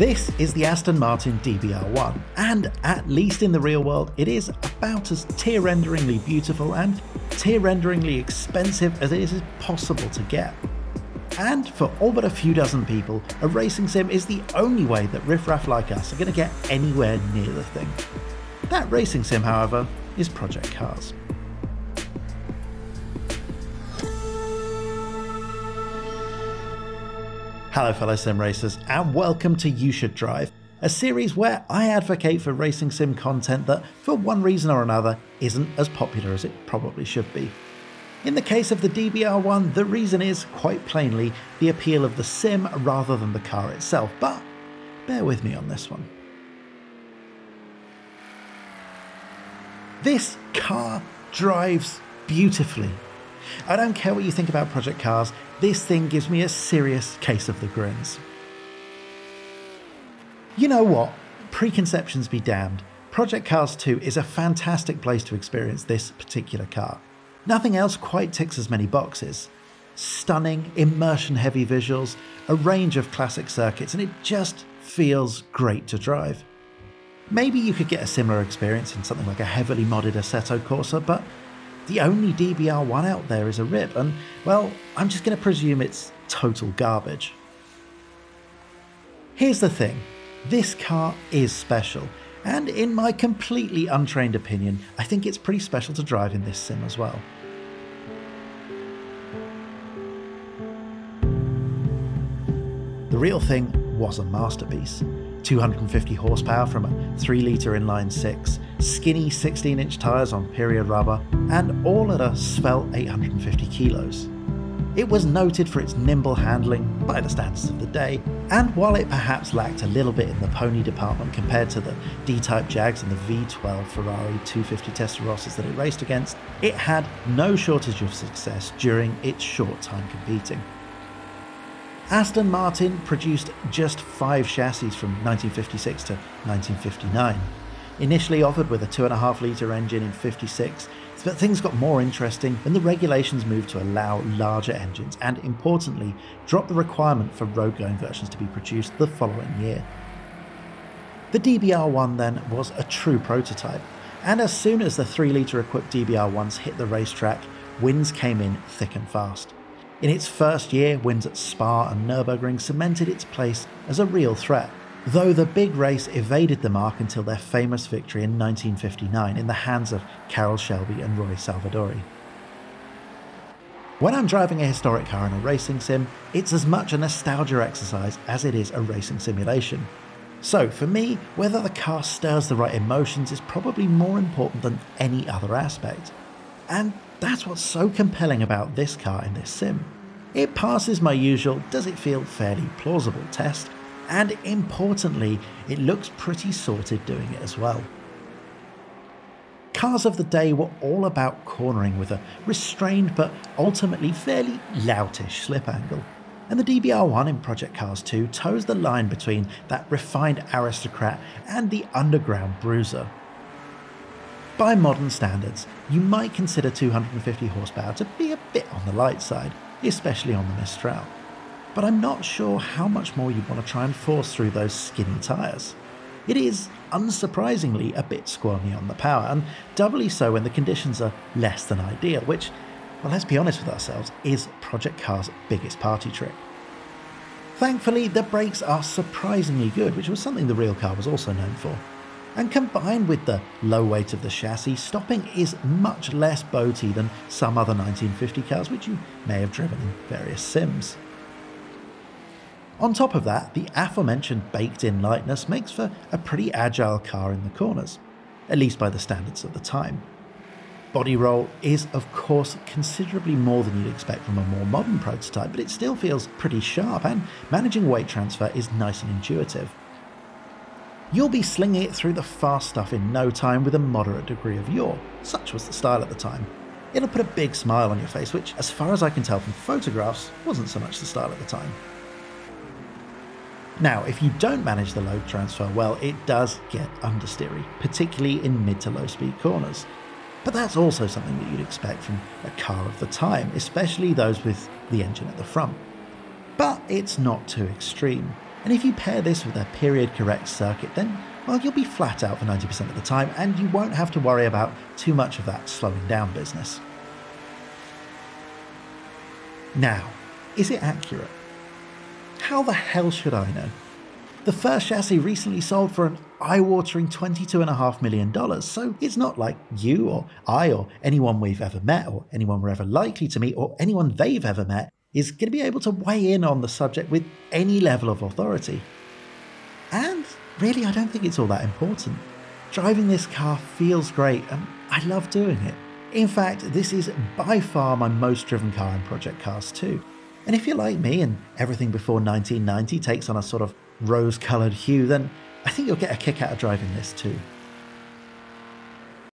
This is the Aston Martin DBR1, and at least in the real world, it is about as tear-renderingly beautiful and tear-renderingly expensive as it is possible to get. And for all but a few dozen people, a racing sim is the only way that riffraff like us are going to get anywhere near the thing. That racing sim, however, is Project Cars. Hello fellow sim racers, and welcome to You Should Drive, a series where I advocate for racing sim content that, for one reason or another, isn't as popular as it probably should be. In the case of the DBR1, the reason is, quite plainly, the appeal of the sim rather than the car itself, but bear with me on this one. This car drives beautifully. I don't care what you think about Project Cars, this thing gives me a serious case of the grins. You know what? Preconceptions be damned. Project Cars 2 is a fantastic place to experience this particular car. Nothing else quite ticks as many boxes. Stunning, immersion-heavy visuals, a range of classic circuits, and it just feels great to drive. Maybe you could get a similar experience in something like a heavily modded Assetto Corsa, but the only DBR1 out there is a rip, and, well, I'm just going to presume it's total garbage. Here's the thing, this car is special. And in my completely untrained opinion, I think it's pretty special to drive in this sim as well. The real thing was a masterpiece. 250 horsepower from a 3-litre inline-6, skinny 16-inch tyres on period rubber, and all at a svelte 850 kilos. It was noted for its nimble handling, by the standards of the day, and while it perhaps lacked a little bit in the pony department compared to the D-Type Jags and the V12 Ferrari 250 Testarossas that it raced against, it had no shortage of success during its short time competing. Aston Martin produced just 5 chassis from 1956 to 1959. Initially offered with a 2.5-litre engine in 56, but things got more interesting when the regulations moved to allow larger engines and, importantly, dropped the requirement for road-going versions to be produced the following year. The DBR1 then was a true prototype, and as soon as the 3-litre equipped DBR1s hit the racetrack, wins came in thick and fast. In its first year, wins at Spa and Nürburgring cemented its place as a real threat, though the big race evaded the mark until their famous victory in 1959 in the hands of Carroll Shelby and Roy Salvadori. When I'm driving a historic car in a racing sim, it's as much a nostalgia exercise as it is a racing simulation. So for me, whether the car stirs the right emotions is probably more important than any other aspect. And that's what's so compelling about this car in this sim. It passes my usual does it feel fairly plausible test, and importantly, it looks pretty sorted doing it as well. Cars of the day were all about cornering with a restrained but ultimately fairly loutish slip angle, and the DBR1 in Project Cars 2 toes the line between that refined aristocrat and the underground bruiser. By modern standards, you might consider 250 horsepower to be a bit on the light side, especially on the Mistral. But I'm not sure how much more you'd want to try and force through those skinny tyres. It is, unsurprisingly, a bit squirmy on the power, and doubly so when the conditions are less than ideal, which, well, let's be honest with ourselves, is Project Cars' biggest party trick. Thankfully, the brakes are surprisingly good, which was something the real car was also known for. And combined with the low weight of the chassis, stopping is much less boaty than some other 1950 cars, which you may have driven in various sims. On top of that, the aforementioned baked-in lightness makes for a pretty agile car in the corners, at least by the standards of the time. Body roll is, of course, considerably more than you'd expect from a more modern prototype, but it still feels pretty sharp, and managing weight transfer is nice and intuitive. You'll be slinging it through the fast stuff in no time with a moderate degree of yaw, such was the style at the time. It'll put a big smile on your face, which, as far as I can tell from photographs, wasn't so much the style at the time. Now, if you don't manage the load transfer well, it does get understeery, particularly in mid to low speed corners. But that's also something that you'd expect from a car of the time, especially those with the engine at the front. But it's not too extreme. And if you pair this with a period correct circuit, then, well, you'll be flat out for 90% of the time and you won't have to worry about too much of that slowing down business. Now, is it accurate? How the hell should I know? The first chassis recently sold for an eye-watering $22.5 million, so it's not like you or I or anyone we've ever met or anyone we're ever likely to meet or anyone they've ever met is going to be able to weigh in on the subject with any level of authority. And really, I don't think it's all that important. Driving this car feels great and I love doing it. In fact, this is by far my most driven car in Project Cars 2. And if you're like me and everything before 1990 takes on a sort of rose-coloured hue, then I think you'll get a kick out of driving this too.